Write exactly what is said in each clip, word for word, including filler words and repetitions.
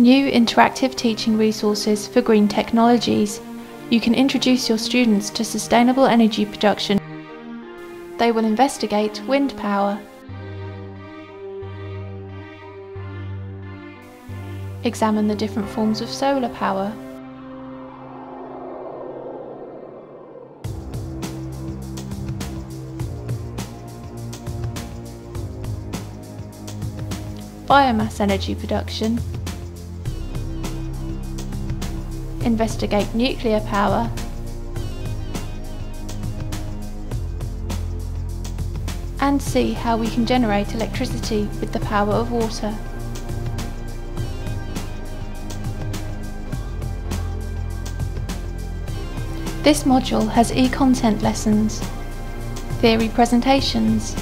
new interactive teaching resources for green technologies. You can introduce your students to sustainable energy production. They will investigate wind power. Examine the different forms of solar power. Biomass energy production. Investigate nuclear power. And see how we can generate electricity with the power of water. This module has e-content lessons, theory presentations,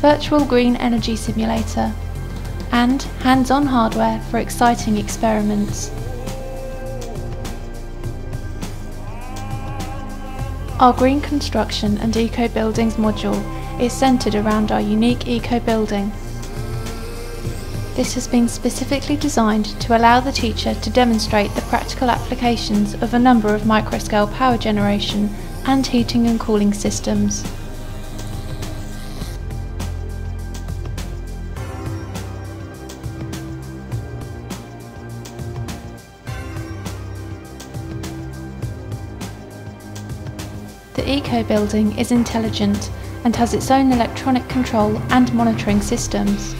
virtual green energy simulator, and hands-on hardware for exciting experiments. Our Green Construction and Eco Buildings module is centred around our unique eco building. This has been specifically designed to allow the teacher to demonstrate the practical applications of a number of microscale power generation and heating and cooling systems. The eco building is intelligent and has its own electronic control and monitoring systems.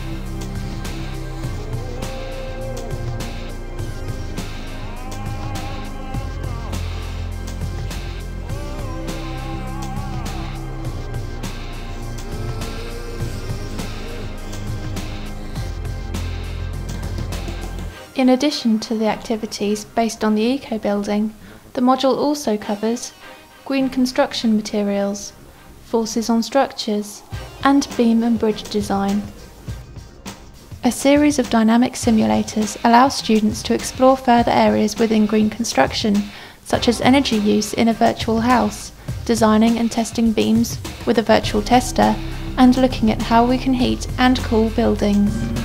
In addition to the activities based on the eco building, the module also covers green construction materials, forces on structures, and beam and bridge design. A series of dynamic simulators allow students to explore further areas within green construction, such as energy use in a virtual house, designing and testing beams with a virtual tester, and looking at how we can heat and cool buildings.